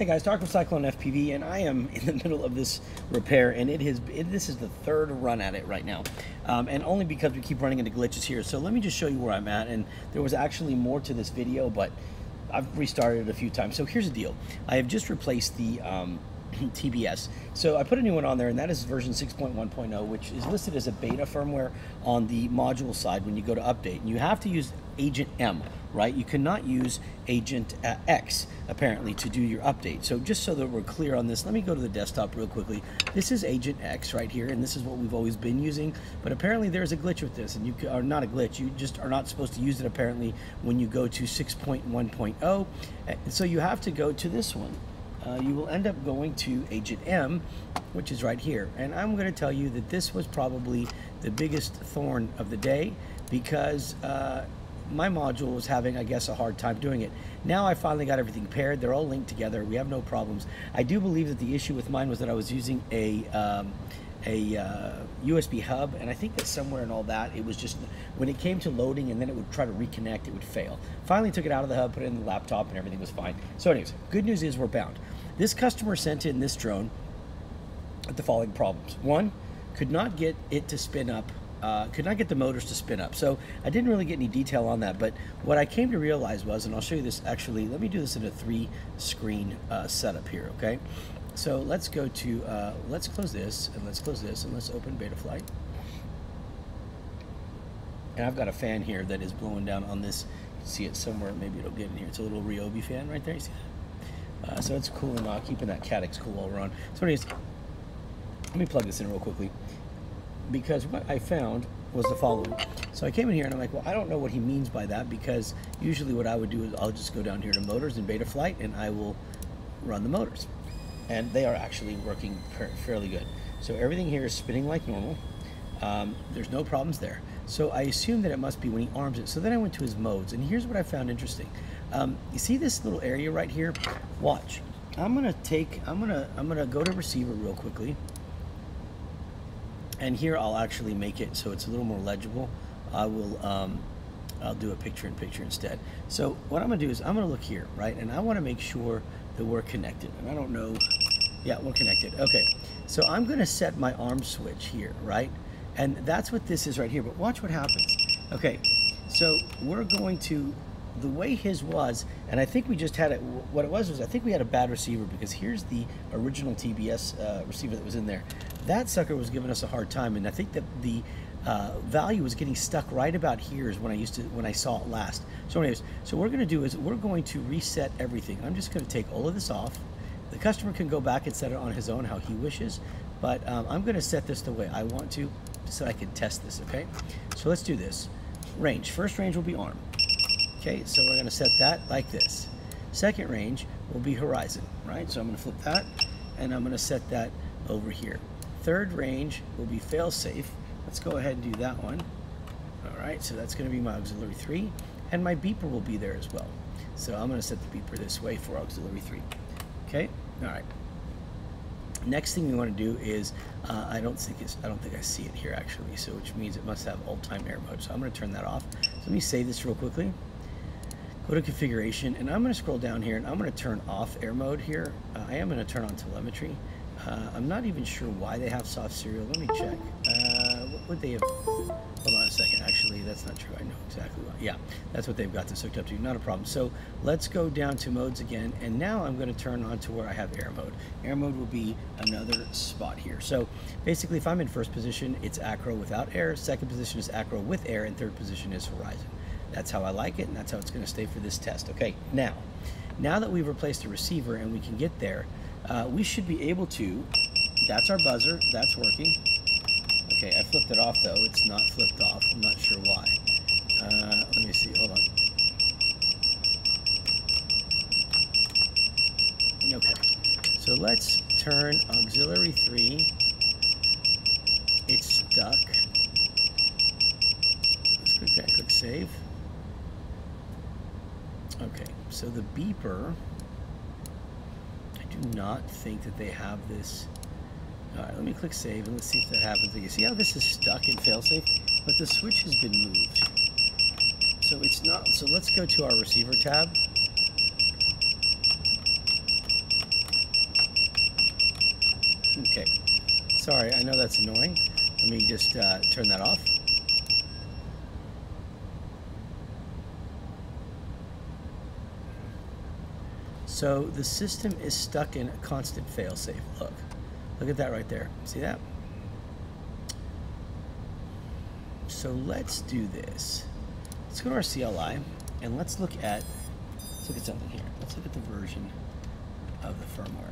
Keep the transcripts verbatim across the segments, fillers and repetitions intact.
Hey guys, Dark of Cyclone F P V, and I am in the middle of this repair, and it has it, this is the third run at it right now, um, and only because we keep running into glitches here. So let me just show you where I'm at, and there was actually more to this video, but I've restarted it a few times. So here's the deal: I have just replaced the um, T B S. So I put a new one on there, and that is version six point one point oh, which is listed as a beta firmware on the module side when you go to update, and you have to use Agent M. Right, you cannot use Agent uh, X apparently to do your update. So just so that we're clear on this, let me go to the desktop real quickly. This is Agent X right here, and this is what we've always been using. But apparently there's a glitch with this, and you are not a glitch. You just are not supposed to use it apparently when you go to six point one point oh. So you have to go to this one. Uh, you will end up going to Agent M, which is right here. And I'm going to tell you that this was probably the biggest thorn of the day because. Uh, My module was having, I guess, a hard time doing it. Now I finally got everything paired. They're all linked together. We have no problems. I do believe that the issue with mine was that I was using a um, a uh, U S B hub, and I think that somewhere in all that, it was just when it came to loading and then it would try to reconnect, it would fail. Finally took it out of the hub, put it in the laptop, and everything was fine. So anyways, good news is we're bound. This customer sent in this drone with the following problems. One, could not get it to spin up Uh, could not get the motors to spin up. So I didn't really get any detail on that, but what I came to realize was, and I'll show you this actually, let me do this in a three screen uh, setup here, okay? So let's go to, uh, let's close this, and let's close this, and let's open Betaflight. And I've got a fan here that is blowing down on this. You can see it somewhere, maybe it'll get in here. It's a little Ryobi fan right there, you see that? Uh, so it's cool and uh, keeping that Caddx cool while we're on. So anyways, let me plug this in real quickly. Because what I found was the following. So I came in here and I'm like, well, I don't know what he means by that, because usually what I would do is I'll just go down here to motors in Betaflight and I will run the motors. And they are actually working fairly good. So everything here is spinning like normal. Um, there's no problems there. So I assume that it must be when he arms it. So then I went to his modes, and here's what I found interesting. Um, you see this little area right here? Watch. I'm gonna take, I'm gonna, I'm gonna go to receiver real quickly. And here I'll actually make it so it's a little more legible. I will, um, I'll do a picture in picture instead. So what I'm gonna do is I'm gonna look here, right? And I wanna make sure that we're connected. And I don't know, yeah, we're connected, okay. So I'm gonna set my arm switch here, right? And that's what this is right here, but watch what happens. Okay, so we're going to, the way his was, and I think we just had it, what it was was I think we had a bad receiver, because here's the original T B S uh, receiver that was in there. That sucker was giving us a hard time, and I think that the uh, value was getting stuck right about here is when I used to, when I saw it last. So anyways, so what we're gonna do is we're going to reset everything. I'm just gonna take all of this off. The customer can go back and set it on his own how he wishes, but um, I'm gonna set this the way I want to so I can test this, okay? So let's do this. Range, first range will be arm. Okay, so we're gonna set that like this. Second range will be horizon, right? So I'm gonna flip that, and I'm gonna set that over here. Third range will be failsafe. Let's go ahead and do that one. All right, so that's gonna be my auxiliary three, and my beeper will be there as well. So I'm gonna set the beeper this way for auxiliary three. Okay, all right. Next thing we wanna do is, uh, I don't think it's, I don't think I see it here actually, so which means it must have all-time air mode. So I'm gonna turn that off. So let me save this real quickly. Go to configuration, and I'm going to scroll down here, and I'm going to turn off air mode here. Uh, I am going to turn on telemetry. Uh, I'm not even sure why they have soft serial. Let me check. Uh, what would they have? Hold on a second. Actually, that's not true. I know exactly why. Yeah, that's what they've got this hooked up to. Not a problem. So let's go down to modes again, and now I'm going to turn on to where I have air mode. Air mode will be another spot here. So basically, if I'm in first position, it's acro without air. Second position is acro with air, and third position is horizon. That's how I like it, and that's how it's gonna stay for this test. Okay, now, now that we've replaced the receiver and we can get there, uh, we should be able to, that's our buzzer, that's working. Okay, I flipped it off though, it's not flipped off, I'm not sure why. Uh, let me see, hold on. Okay, so let's turn auxiliary three, it's stuck. Let's click that, click save. Okay, so the beeper, I do not think that they have this. All right, let me click save and let's see if that happens. You see how this is stuck in failsafe, but the switch has been moved. So it's not, so let's go to our receiver tab. Okay, sorry, I know that's annoying. Let me just uh, turn that off. So the system is stuck in a constant fail-safe. Look, look at that right there. See that? So let's do this. Let's go to our C L I and let's look at let's look at something here. Let's look at the version of the firmware.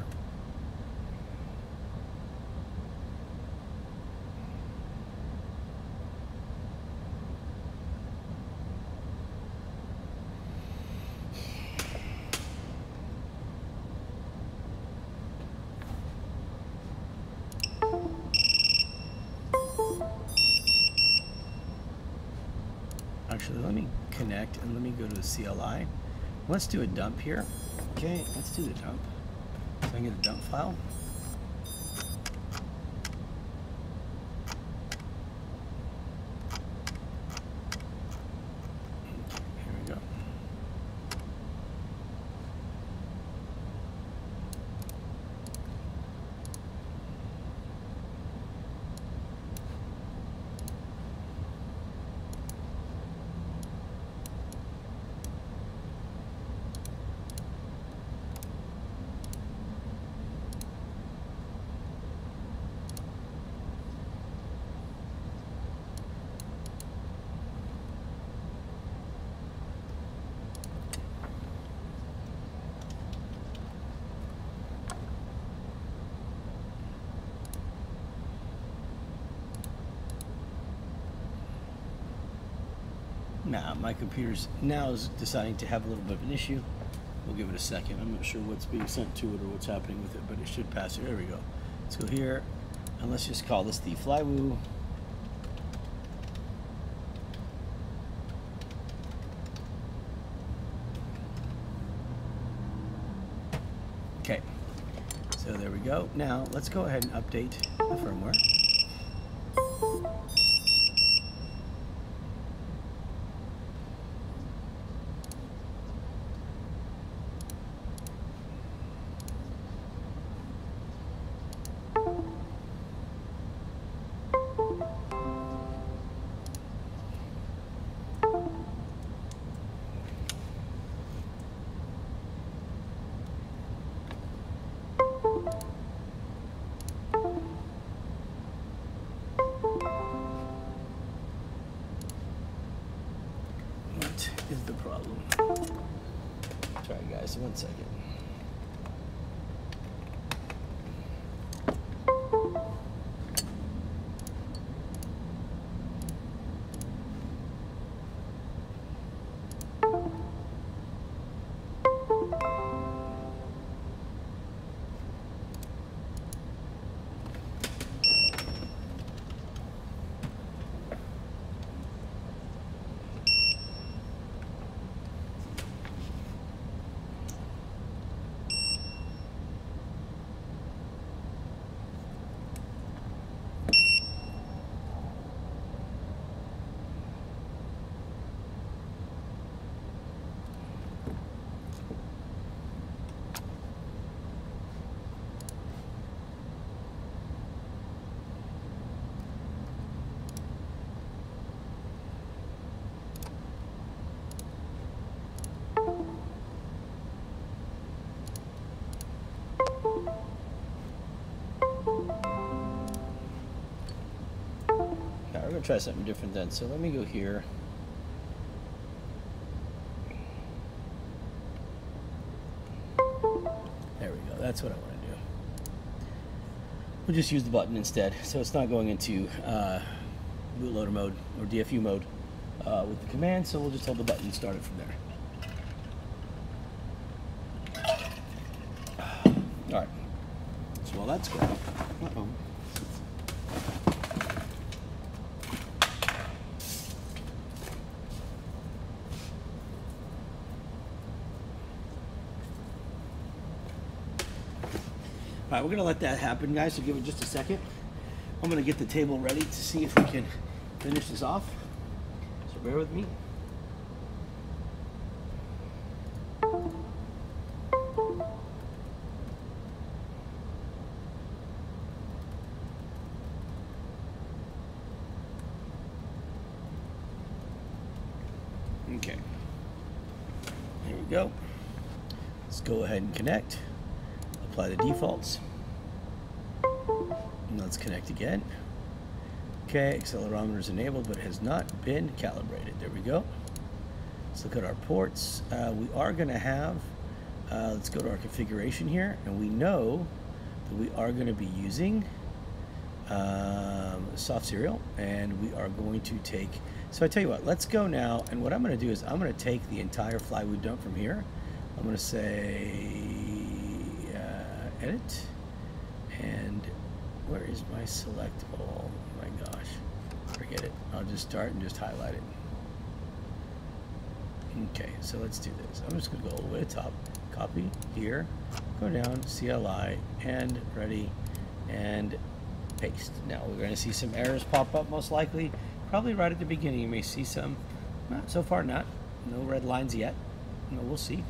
And let me go to the C L I. Let's do a dump here. Okay, let's do the dump. So I can get the dump file. Here we go. Nah, my computer's now is deciding to have a little bit of an issue. We'll give it a second. I'm not sure what's being sent to it or what's happening with it, but it should pass it. There we go. Let's go here, and let's just call this the Flywoo. Okay, so there we go. Now, let's go ahead and update the firmware. One second. We're gonna try something different then. So let me go here. There we go. That's what I want to do. We'll just use the button instead. So it's not going into uh, bootloader mode or D F U mode uh, with the command. So we'll just hold the button and start it from there. All right. So while that's going, uh-oh. All right, we're gonna let that happen, guys, so give it just a second. I'm gonna get the table ready to see if we can finish this off. So bear with me. Okay. There we go. Let's go ahead and connect. Apply the defaults. And let's connect again. Okay, accelerometer is enabled, but has not been calibrated. There we go. Let's look at our ports. Uh, we are going to have, uh, let's go to our configuration here, and we know that we are going to be using um, soft serial, and we are going to take, so I tell you what, let's go now, and what I'm going to do is I'm going to take the entire Flywoo dump from here. I'm going to say uh, edit, and where is my select all? Oh my gosh, forget it. I'll just start and just highlight it. Okay, so let's do this. I'm just going to go all the way to the top, copy here, go down, C L I, and ready, and paste. Now we're going to see some errors pop up most likely. Probably right at the beginning you may see some. Not, so far not. No red lines yet. No, we'll see.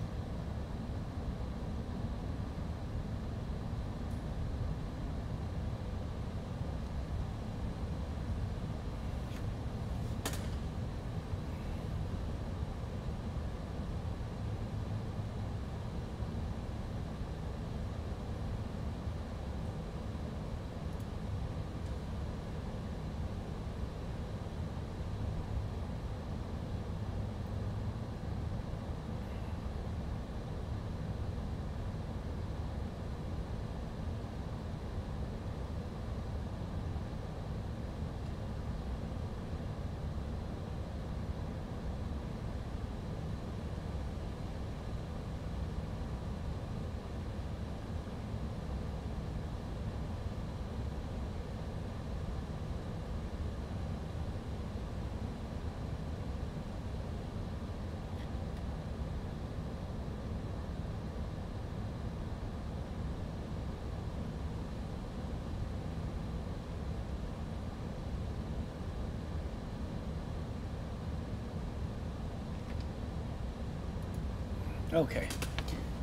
Okay,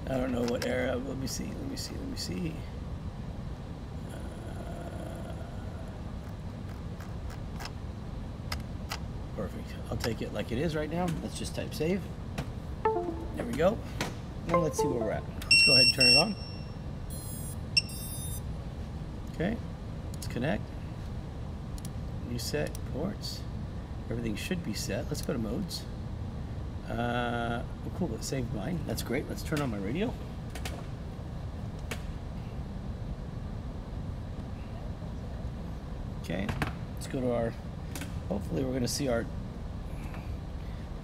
I don't know what error. Let me see. Let me see. Let me see. Uh, perfect. I'll take it like it is right now. Let's just type save. There we go. Now let's see where we're at. Let's go ahead and turn it on. Okay. Let's connect. Reset ports. Everything should be set. Let's go to modes. Uh, well, cool, it saved mine. That's great. Let's turn on my radio. Okay, let's go to our, hopefully we're going to see our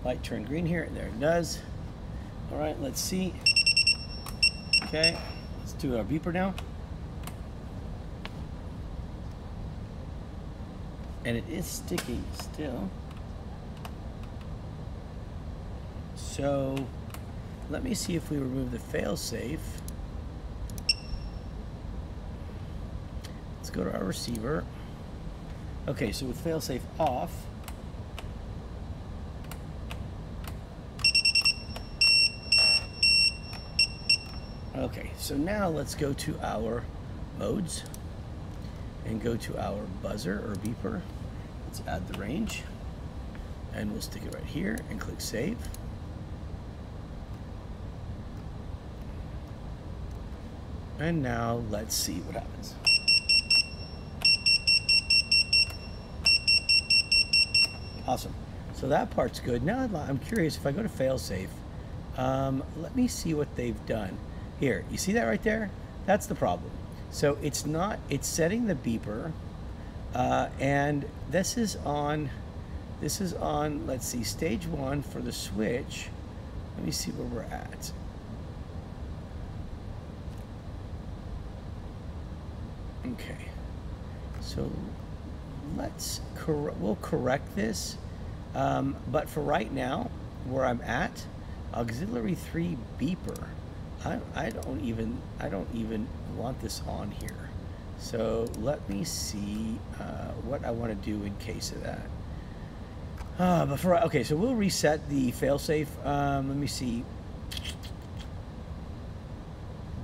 light turn green here. There it does. All right, let's see. Okay, let's do our beeper now. And it is sticking still. So let me see if we remove the failsafe. Let's go to our receiver. Okay, so with failsafe off, okay, so now let's go to our modes and go to our buzzer or beeper. Let's add the range and we'll stick it right here and click save. And now let's see what happens. Awesome. So that part's good. Now I'm curious if I go to failsafe. Um, let me see what they've done. Here, you see that right there? That's the problem. So it's not. It's setting the beeper, uh, and this is on. This is on. Let's see, stage one for the switch. Let me see where we're at. Okay, so let's cor we'll correct this, um, but for right now, where I'm at, auxiliary three beeper, I, I don't even I don't even want this on here. So let me see uh, what I want to do in case of that. Uh, but for okay, so we'll reset the failsafe. Um, let me see.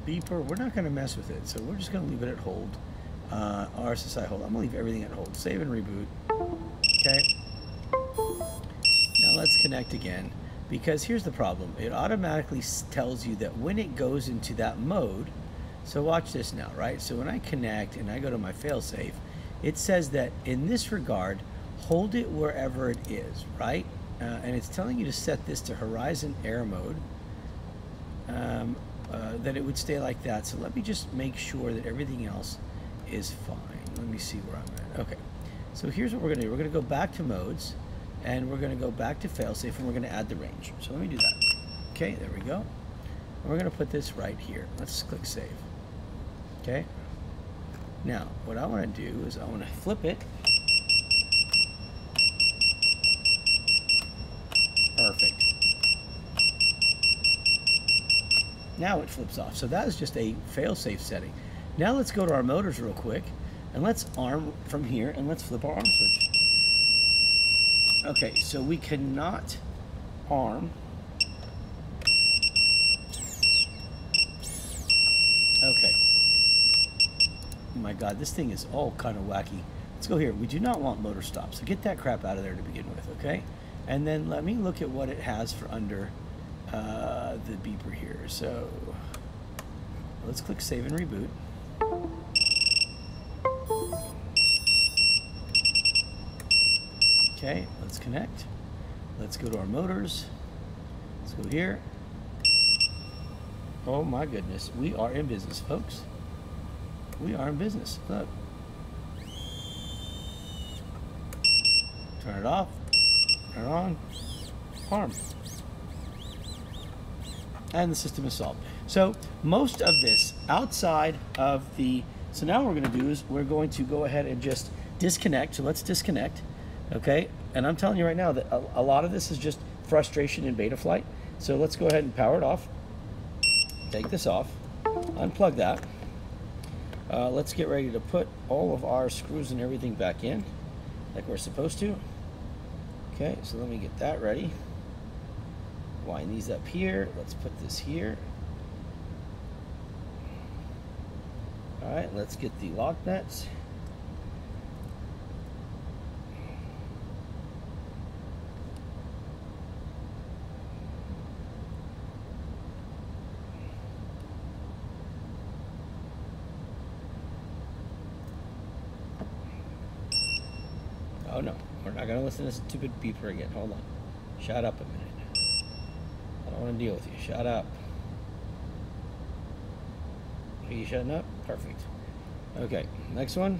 Beeper, we're not going to mess with it, so we're just going to leave it at hold. Uh, R S S I hold. I'm going to leave everything at hold. Save and reboot. Okay. Now let's connect again. Because here's the problem. It automatically tells you that when it goes into that mode, so watch this now, right? So when I connect and I go to my failsafe, it says that in this regard, hold it wherever it is, right? Uh, and it's telling you to set this to horizon air mode, um, uh, that it would stay like that. So let me just make sure that everything else is fine. Let me see where I'm at. Okay, so here's what we're gonna do. We're gonna go back to modes, and we're gonna go back to failsafe, and we're gonna add the range. So let me do that. Okay, there we go. And we're gonna put this right here. Let's click save. Okay. Now, what I wanna do is I wanna flip it. Perfect. Now it flips off. So that is just a failsafe setting. Now let's go to our motors real quick, and let's arm from here, and let's flip our arm switch. Okay, so we cannot arm. Okay. Oh my God, this thing is all kind of wacky. Let's go here. We do not want motor stops, so get that crap out of there to begin with, okay? And then let me look at what it has for under uh, the beeper here. So let's click save and reboot. Okay, let's connect. Let's go to our motors. Let's go here. Oh my goodness, we are in business, folks. We are in business. Look. Turn it off. Turn it on. Arm. And the system is solved. So most of this outside of the, so now what we're gonna do is we're going to go ahead and just disconnect. So let's disconnect. Okay, and I'm telling you right now that a, a lot of this is just frustration in Betaflight. So let's go ahead and power it off. Take this off. Unplug that. Uh, let's get ready to put all of our screws and everything back in like we're supposed to. Okay, so let me get that ready. Wind these up here. Let's put this here. All right, let's get the lock nuts. Oh no, we're not gonna listen to this stupid beeper again. Hold on. Shut up a minute. I don't want to deal with you. Shut up. Are you shutting up? Perfect. Okay, next one.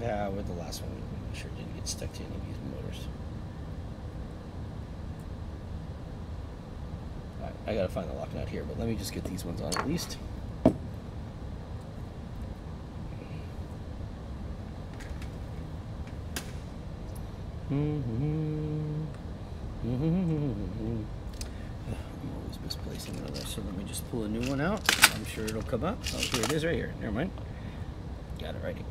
Yeah, with the last one, I'm sure it didn't get stuck to any of these motors. All right, I gotta find the lock nut here, but let me just get these ones on at least. Mm-hmm. Mm-hmm. I'm always misplacing another, so let me just pull a new one out. I'm sure it'll come up. Oh, here it is right here. Never mind. Got it right here.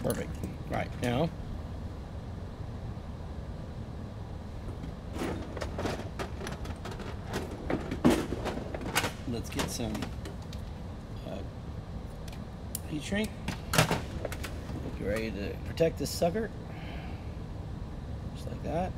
Perfect. Right now, some uh, heat shrink. Get ready to protect this sucker. Just like that.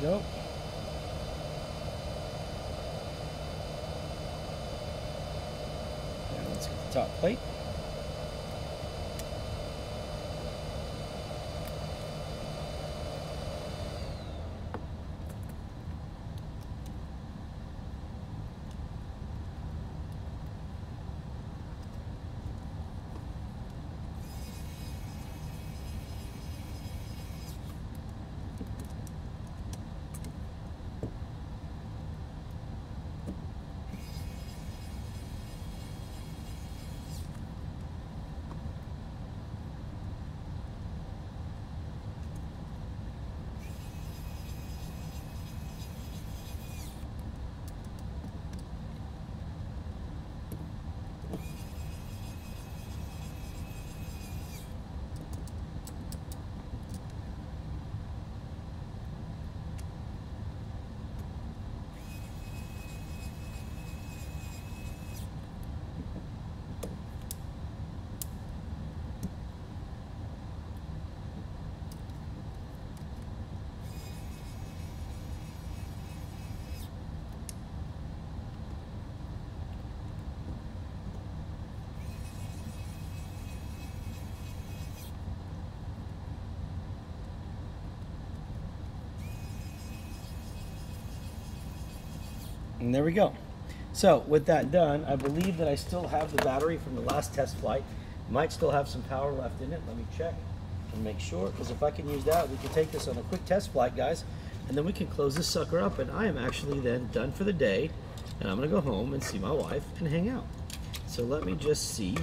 Go. Now let's get the top plate. And there we go. So with that done, I believe that I still have the battery from the last test flight. Might still have some power left in it. Let me check and make sure, because if I can use that, we can take this on a quick test flight, guys, and then we can close this sucker up, and I am actually then done for the day, and I'm gonna go home and see my wife and hang out. So let me just see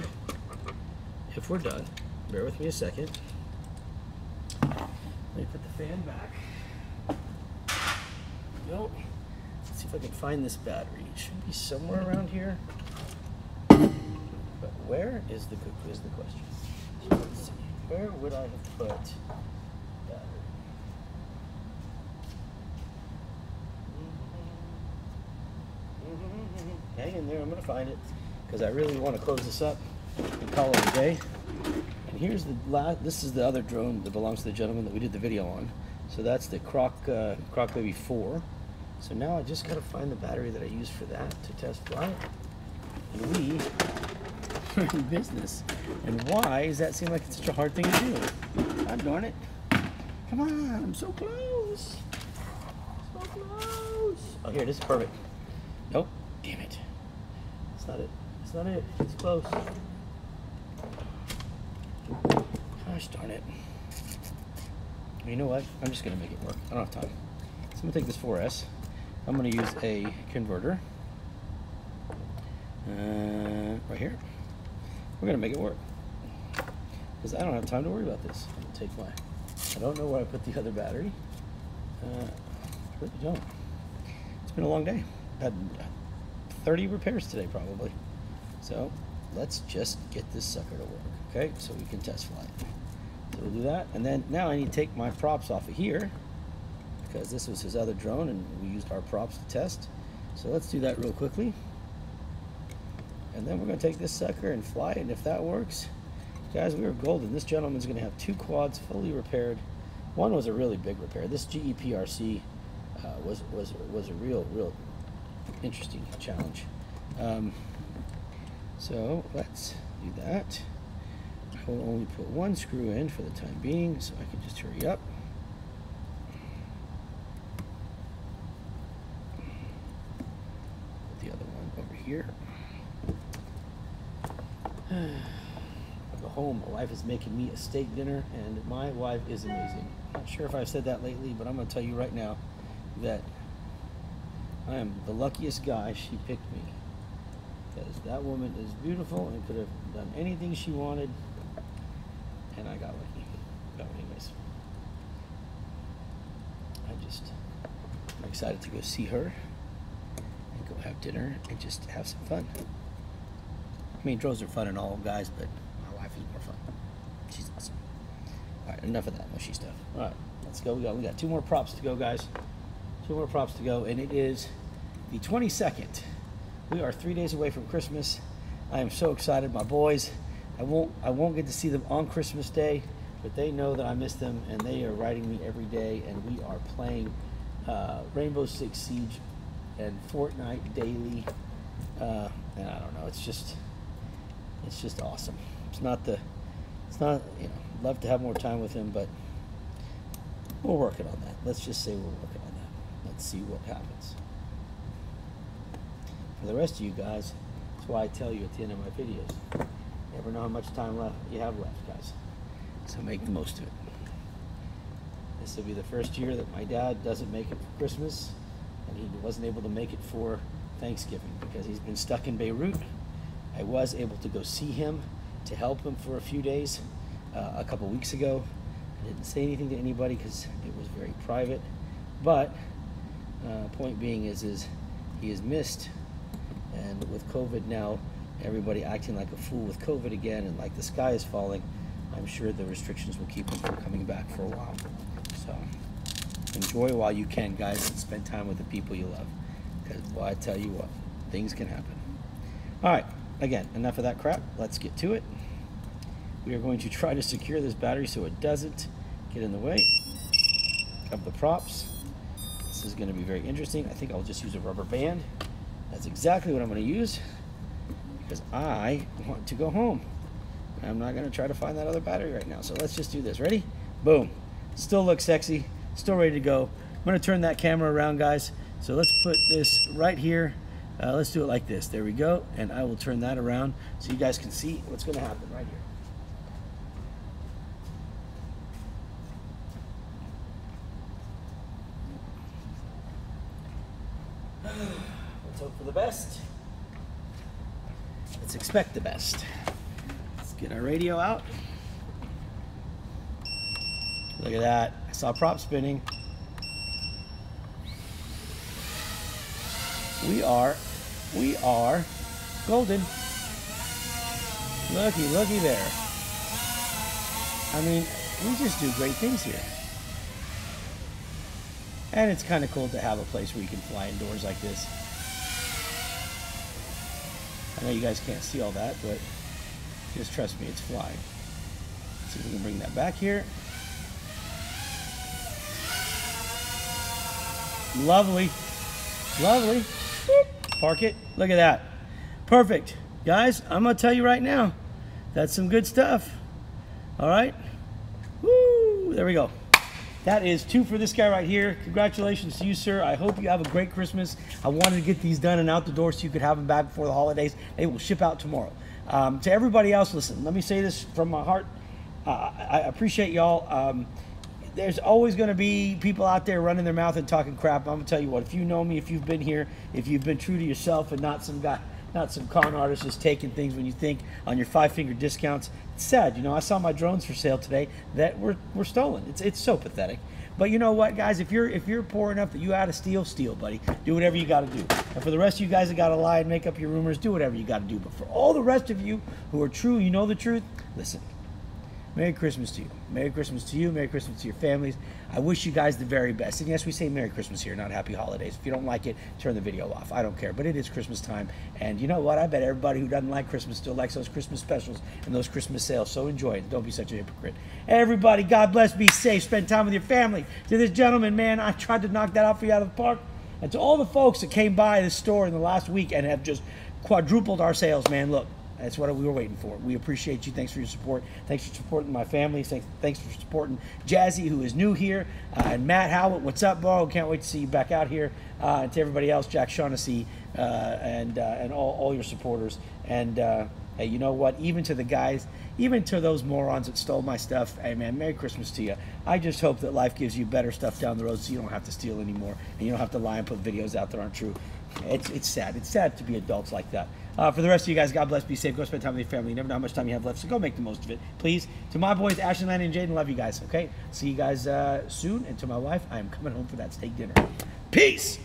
if we're done. Bear with me a second. Let me put the fan back. Nope. See if I can find this battery. It should be somewhere around here. But where is the cuckoo is the question. So let's see. Where would I have put battery? Mm-hmm. Mm-hmm. Hang in there, I'm gonna find it. Because I really want to close this up and call it a day. And here's the last, this is the other drone that belongs to the gentleman that we did the video on. So that's the Croc uh, Croc Baby four. So now I just gotta find the battery that I used for that to test flight. And we are in business. And why does that seem like it's such a hard thing to do? God darn it. Come on, I'm so close. So close. Oh, here, this is perfect. Nope, damn it. That's not it. That's not it. It's close. Gosh darn it. You know what? I'm just gonna make it work. I don't have time. So I'm gonna take this four S. I'm going to use a converter uh, right here. We're going to make it work because I don't have time to worry about this. I'm going to take my, I don't know where I put the other battery. Uh, I really don't. It's been a long day. Had thirty repairs today probably. So let's just get this sucker to work. Okay, so we can test fly it. So we'll do that, and then now I need to take my props off of here, because this was his other drone and we used our props to test. So let's do that real quickly. And then we're gonna take this sucker and fly it, and if that works, guys, we were golden. This gentleman's gonna have two quads fully repaired. One was a really big repair. This G E P R C uh, was, was, was a real, real interesting challenge. Um, so let's do that. I will only put one screw in for the time being, so I can just hurry up. home. My wife is making me a steak dinner, and my wife is amazing. Not sure if I've said that lately, but I'm going to tell you right now that I am the luckiest guy she picked me, because that woman is beautiful and could have done anything she wanted, and I got lucky. But anyways, I just, I'm excited to go see her and go have dinner and just have some fun. I mean, drones are fun and all, guys, but my wife is more fun. She's awesome. All right, enough of that mushy stuff. All right, let's go. We got, we got two more props to go, guys. Two more props to go, and it is the twenty-second. We are three days away from Christmas. I am so excited, my boys. I won't, I won't get to see them on Christmas Day, but they know that I miss them, and they are writing me every day, and we are playing uh, Rainbow Six Siege and Fortnite daily. Uh, and I don't know, it's just, it's just awesome. It's not the, it's not, you know, love to have more time with him, but we're working on that. Let's just say we're working on that. Let's see what happens. For the rest of you guys, that's why I tell you at the end of my videos, you never know how much time left you have left, guys. So make the most of it. This will be the first year that my dad doesn't make it for Christmas, and he wasn't able to make it for Thanksgiving because he's been stuck in Beirut. I was able to go see him to help him for a few days uh, a couple weeks ago. I didn't say anything to anybody because it was very private. But uh, point being is, is he is missed, and with COVID now, everybody acting like a fool with COVID again, and like the sky is falling, I'm sure the restrictions will keep him from coming back for a while. So enjoy while you can, guys, and spend time with the people you love, because, well, I tell you what, things can happen. All right. Again, enough of that crap. Let's get to it. We are going to try to secure this battery so it doesn't get in the way of the props. This is going to be very interesting. I think I'll just use a rubber band. That's exactly what I'm going to use, because I want to go home. I'm not going to try to find that other battery right now. So let's just do this. Ready? Boom. Still looks sexy. Still ready to go. I'm going to turn that camera around, guys. So let's put this right here. Uh, let's do it like this. There we go. And I will turn that around so you guys can see what's going to happen right here. Let's hope for the best. Let's expect the best. Let's get our radio out. Look at that. I saw prop spinning. We are... We are golden. Looky, looky there. I mean, we just do great things here. And it's kind of cool to have a place where you can fly indoors like this. I know you guys can't see all that, but just trust me, it's flying. Let's see if we can bring that back here. Lovely. Lovely. Park it. Look at that. Perfect. Guys, I'm going to tell you right now, that's some good stuff. All right. Woo. There we go. That is two for this guy right here. Congratulations to you, sir. I hope you have a great Christmas. I wanted to get these done and out the door so you could have them back before the holidays. They will ship out tomorrow. Um, to everybody else, listen, let me say this from my heart. Uh, I appreciate y'all. Um, There's always going to be people out there running their mouth and talking crap. I'm going to tell you what, if you know me, if you've been here, if you've been true to yourself and not some guy, not some con artist just taking things when you think on your five-finger discounts, it's sad. You know, I saw my drones for sale today that were, were stolen. It's, it's so pathetic. But you know what, guys? If you're, if you're poor enough that you ought to steal, steal, buddy. Do whatever you got to do. And for the rest of you guys that got to lie and make up your rumors, do whatever you got to do. But for all the rest of you who are true, you know the truth, listen. Merry Christmas to you. Merry Christmas to you. Merry Christmas to your families. I wish you guys the very best. And yes, we say Merry Christmas here, not Happy Holidays. If you don't like it, turn the video off. I don't care. But it is Christmas time. And you know what? I bet everybody who doesn't like Christmas still likes those Christmas specials and those Christmas sales. So enjoy it. Don't be such a hypocrite. Everybody, God bless. Be safe. Spend time with your family. To this gentleman, man, I tried to knock that out for you out of the park. And to all the folks that came by this store in the last week and have just quadrupled our sales, man, look. That's what we were waiting for. We appreciate you. Thanks for your support. Thanks for supporting my family. Thanks, thanks for supporting Jazzy, who is new here, uh, and Matt Howard. What's up, bro? Can't wait to see you back out here. Uh, and to everybody else, Jack Shaughnessy, uh, and uh, and all, all your supporters, and uh, Hey, you know what? Even to the guys, even to those morons that stole my stuff, hey, man, Merry Christmas to you. I just hope that life gives you better stuff down the road so you don't have to steal anymore and you don't have to lie and put videos out that aren't true. It's, it's sad. It's sad to be adults like that. Uh, for the rest of you guys, God bless, be safe, go spend time with your family. You never know how much time you have left, so go make the most of it, please. To my boys, Ashton, Landon, and Jaden, love you guys, okay? See you guys uh, soon. And to my wife, I am coming home for that steak dinner. Peace!